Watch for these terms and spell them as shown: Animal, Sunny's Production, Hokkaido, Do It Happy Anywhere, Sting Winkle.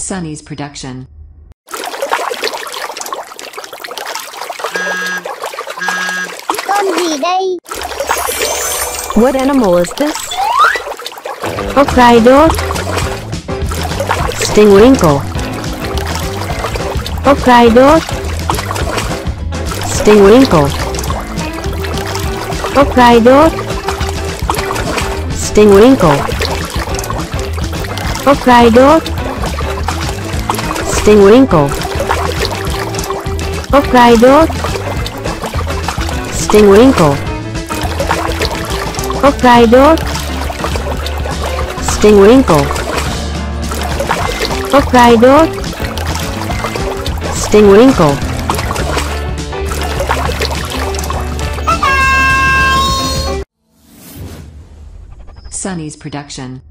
Sunny's Production. Con gì đây? What animal is this? Hokkaido. Sting Winkle. Hokkaido. Sting Winkle. Hokkaido. Sting Winkle. Hokkaido. Sting Winkle. Hokkaido. Sting Winkle. Hokkaido. Sting Winkle. Hokkaido. Sting Winkle. Sunny's Production.